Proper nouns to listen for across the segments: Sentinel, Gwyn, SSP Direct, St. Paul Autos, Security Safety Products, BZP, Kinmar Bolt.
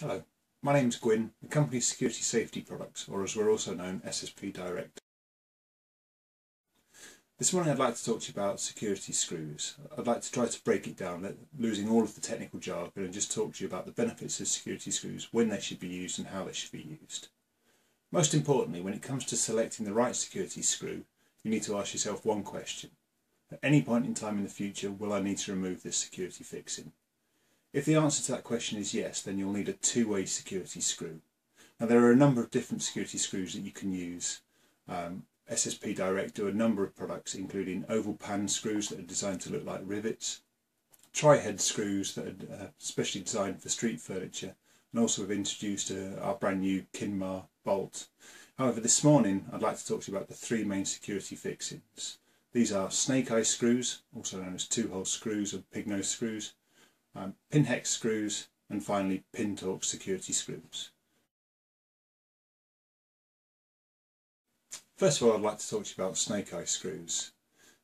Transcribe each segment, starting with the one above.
Hello, my name is Gwyn, the company's Security Safety Products, or as we're also known, SSP Direct. This morning I'd like to talk to you about security screws. I'd like to try to break it down, losing all of the technical jargon, and just talk to you about the benefits of security screws, when they should be used and how they should be used. Most importantly, when it comes to selecting the right security screw, you need to ask yourself one question. At any point in time in the future, will I need to remove this security fixing? If the answer to that question is yes, then you'll need a two-way security screw. Now, there are a number of different security screws that you can use. SSP Direct do a number of products, including oval pan screws that are designed to look like rivets, tri-head screws that are specially designed for street furniture, and also we've introduced our brand new Kinmar Bolt. However, this morning I'd like to talk to you about the three main security fixings. These are snake eye screws, also known as two-hole screws or pig nose screws, pin hex screws, and finally pin torque security screws. First of all, I'd like to talk to you about snake eye screws.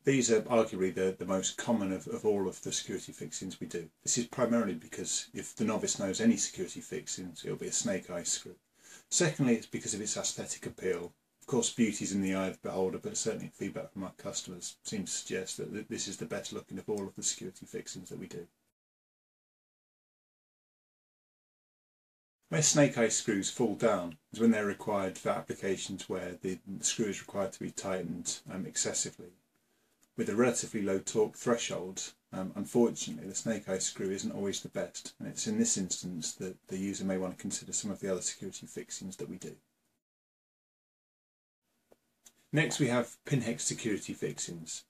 These are arguably the most common of all of the security fixings we do. This is primarily because if the novice knows any security fixings, it'll be a snake eye screw. Secondly, it's because of its aesthetic appeal. Of course, beauty's in the eye of the beholder, but certainly feedback from our customers seems to suggest that this is the best looking of all of the security fixings that we do. Where snake eye screws fall down is when they're required for applications where the screw is required to be tightened excessively. With a relatively low torque threshold, unfortunately the snake eye screw isn't always the best, and it's in this instance that the user may want to consider some of the other security fixings that we do. Next we have pin hex security fixings.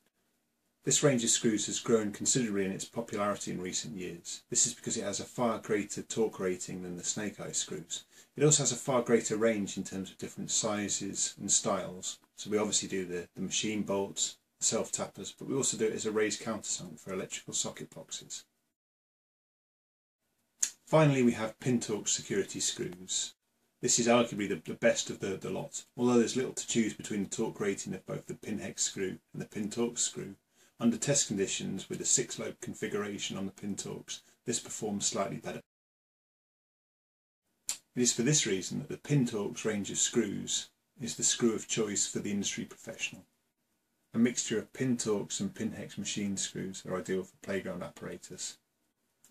This range of screws has grown considerably in its popularity in recent years. This is because it has a far greater torque rating than the snake eye screws. It also has a far greater range in terms of different sizes and styles. So we obviously do the machine bolts, the self-tappers, but we also do it as a raised countersunk for electrical socket boxes. Finally, we have pin torque security screws. This is arguably the best of the lot. Although there's little to choose between the torque rating of both the pin hex screw and the pin torque screw, under test conditions with a 6-lobe configuration on the pin torques, this performs slightly better. It is for this reason that the pin torques range of screws is the screw of choice for the industry professional. A mixture of pin torques and pin hex machine screws are ideal for playground apparatus.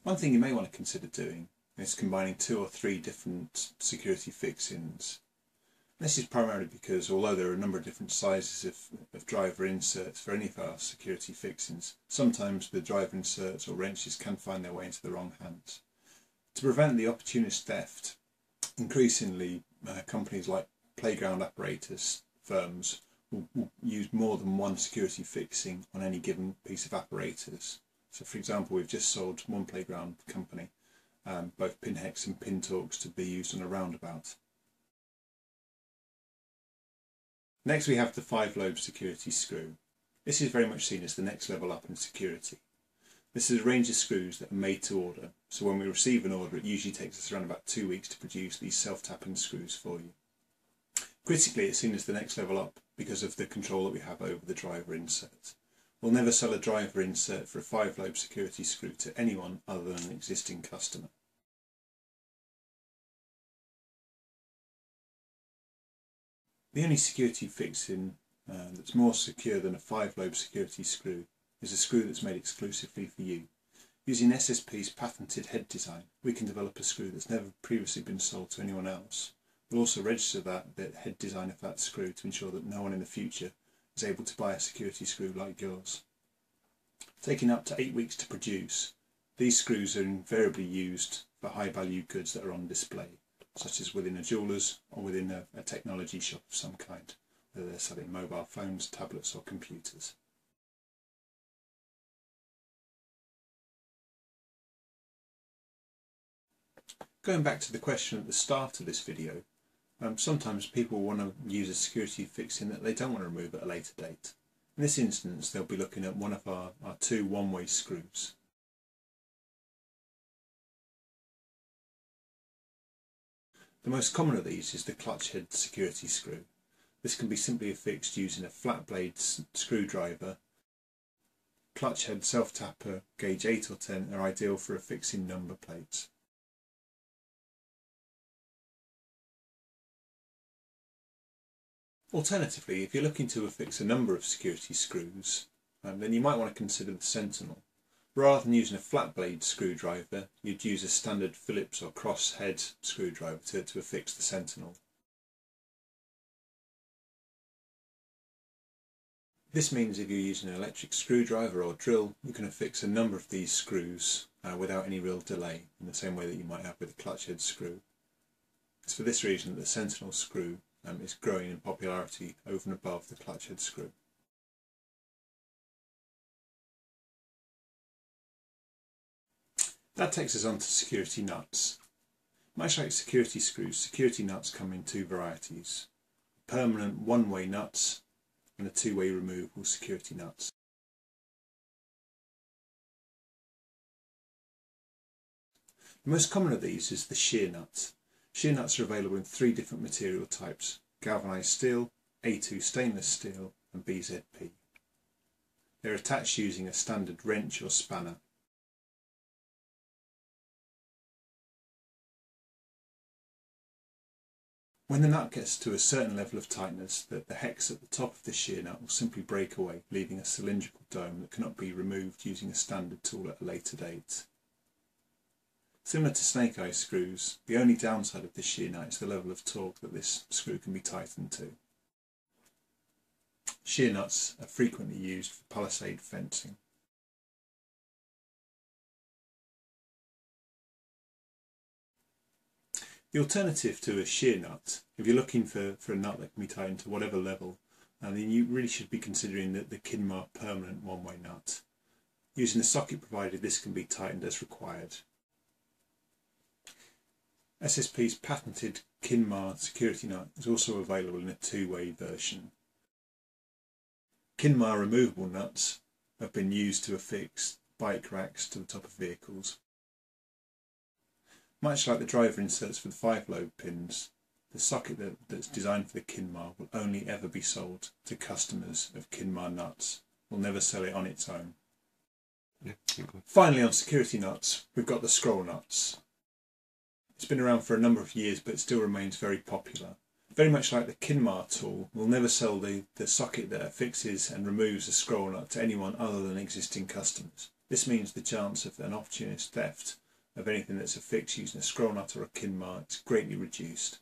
One thing you may want to consider doing is combining 2 or 3 different security fixings. This is primarily because although there are a number of different sizes of driver inserts for any of our security fixings, sometimes the driver inserts or wrenches can find their way into the wrong hands. To prevent the opportunist theft, increasingly companies like playground apparatus firms will use more than one security fixing on any given piece of apparatus. So for example, we've just sold one playground company, both pin hex and pin torques to be used on a roundabout. Next we have the 5-lobe security screw. This is very much seen as the next level up in security. This is a range of screws that are made to order, so when we receive an order it usually takes us around about 2 weeks to produce these self-tapping screws for you. Critically, it's seen as the next level up because of the control that we have over the driver insert. We'll never sell a driver insert for a 5-lobe security screw to anyone other than an existing customer. The only security fixing that's more secure than a 5-lobe security screw is a screw that's made exclusively for you. Using SSP's patented head design, we can develop a screw that's never previously been sold to anyone else. We'll also register the head design of that screw to ensure that no one in the future is able to buy a security screw like yours. Taking up to 8 weeks to produce, these screws are invariably used for high-value goods that are on display, such as within a jeweller's or within a technology shop of some kind, whether they're selling mobile phones, tablets or computers. Going back to the question at the start of this video, sometimes people want to use a security fixing that they don't want to remove at a later date. In this instance, they'll be looking at one of our 2 one-way screws. The most common of these is the clutch head security screw. This can be simply affixed using a flat blade screwdriver. Clutch head self-tapper gauge 8 or 10 are ideal for affixing number plates. Alternatively, if you're looking to affix a number of security screws, then you might want to consider the Sentinel. Rather than using a flat blade screwdriver, you'd use a standard Phillips or cross head screwdriver to affix the Sentinel. This means if you're using an electric screwdriver or drill, you can affix a number of these screws without any real delay, in the same way that you might have with a clutch head screw. It's for this reason that the Sentinel screw is growing in popularity over and above the clutch head screw. That takes us on to security nuts. Much like security screws, security nuts come in two varieties: permanent one-way nuts and the two-way removable security nuts. The most common of these is the shear nut. Shear nuts are available in three different material types: galvanised steel, A2 stainless steel and BZP. They're attached using a standard wrench or spanner. When the nut gets to a certain level of tightness, the hex at the top of the shear nut will simply break away, leaving a cylindrical dome that cannot be removed using a standard tool at a later date. Similar to snake eye screws, the only downside of this shear nut is the level of torque that this screw can be tightened to. Shear nuts are frequently used for palisade fencing. The alternative to a shear nut, if you're looking for a nut that can be tightened to whatever level, then you really should be considering the Kinmar permanent one-way nut. Using the socket provided, this can be tightened as required. SSP's patented Kinmar security nut is also available in a two-way version. Kinmar removable nuts have been used to affix bike racks to the top of vehicles. Much like the driver inserts for the 5-lobe pins, the socket that's designed for the Kinmar will only ever be sold to customers of Kinmar nuts. We'll never sell it on its own. Yeah, okay. Finally, on security nuts, we've got the scroll nuts. It's been around for a number of years, but it still remains very popular. Very much like the Kinmar tool, we'll never sell the socket that affixes and removes a scroll nut to anyone other than existing customers. This means the chance of an opportunist theft of anything that's affixed using a scroll nut or a Kinmar is greatly reduced.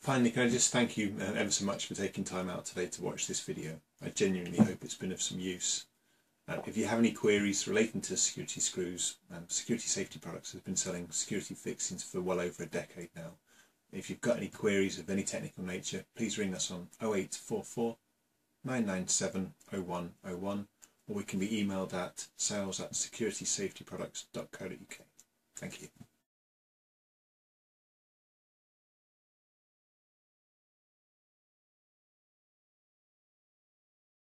Finally, can I just thank you ever so much for taking time out today to watch this video. I genuinely hope it's been of some use. If you have any queries relating to security screws, Security Safety Products has been selling security fixings for well over a decade now. If you've got any queries of any technical nature, please ring us on 0844 997 0101. Or we can be emailed at sales@securitysafetyproducts.co.uk. Thank you.